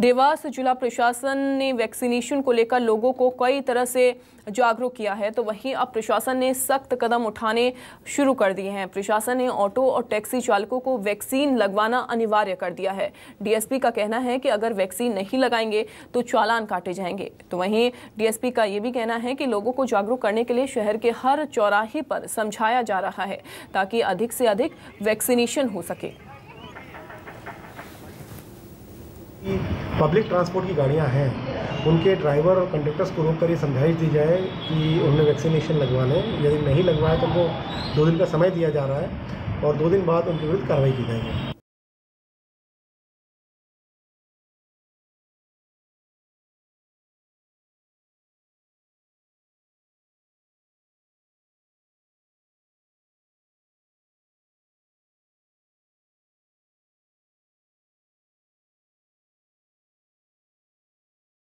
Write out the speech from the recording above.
देवास जिला प्रशासन ने वैक्सीनेशन को लेकर लोगों को कई तरह से जागरूक किया है, तो वहीं अब प्रशासन ने सख्त कदम उठाने शुरू कर दिए हैं। प्रशासन ने ऑटो और टैक्सी चालकों को वैक्सीन लगवाना अनिवार्य कर दिया है। डीएसपी का कहना है कि अगर वैक्सीन नहीं लगाएंगे तो चालान काटे जाएंगे। तो वहीं डीएसपी का ये भी कहना है कि लोगों को जागरूक करने के लिए शहर के हर चौराहे पर समझाया जा रहा है ताकि अधिक से अधिक वैक्सीनेशन हो सके। पब्लिक ट्रांसपोर्ट की गाड़ियां हैं, उनके ड्राइवर और कंडक्टर्स को रोक कर ये समझाइश दी जाए कि उन्हें वैक्सीनेशन लगवाने, यदि नहीं लगवाए तो उनको 2 दिन का समय दिया जा रहा है और 2 दिन बाद उनके विरुद्ध कार्रवाई की जाएगी।